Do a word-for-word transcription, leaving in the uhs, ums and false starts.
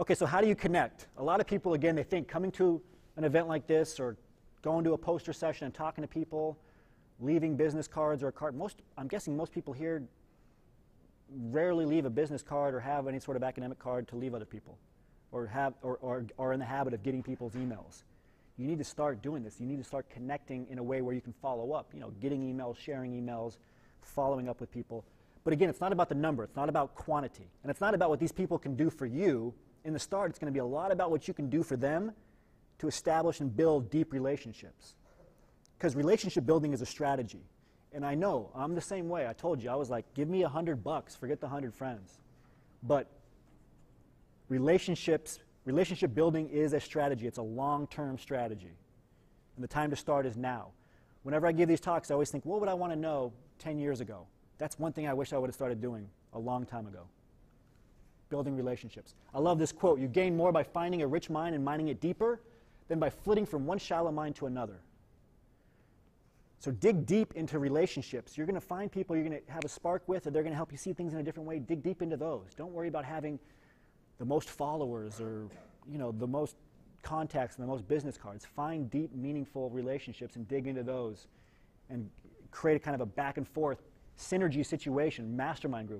Okay, so how do you connect? A lot of people, again, they think coming to an event like this or going to a poster session and talking to people, leaving business cards or a card. Most, I'm guessing most people here rarely leave a business card or have any sort of academic card to leave other people or have or, or, or in the habit of getting people's emails. You need to start doing this. You need to start connecting in a way where you can follow up, you know, getting emails, sharing emails, following up with people. But again, it's not about the number. It's not about quantity. And it's not about what these people can do for you. In the start, it's going to be a lot about what you can do for them to establish and build deep relationships. Because relationship building is a strategy. And I know, I'm the same way. I told you, I was like, give me a hundred bucks, forget the hundred friends. But relationships, relationship building is a strategy. It's a long-term strategy. And the time to start is now. Whenever I give these talks, I always think, what would I want to know ten years ago? That's one thing I wish I would have started doing a long time ago. Building relationships. I love this quote, you gain more by finding a rich mine and mining it deeper than by flitting from one shallow mine to another. So dig deep into relationships. You're going to find people you're going to have a spark with, and they're going to help you see things in a different way. Dig deep into those. Don't worry about having the most followers or, you know, the most contacts and the most business cards. Find deep, meaningful relationships and dig into those and create a kind of a back and forth synergy situation, mastermind groups.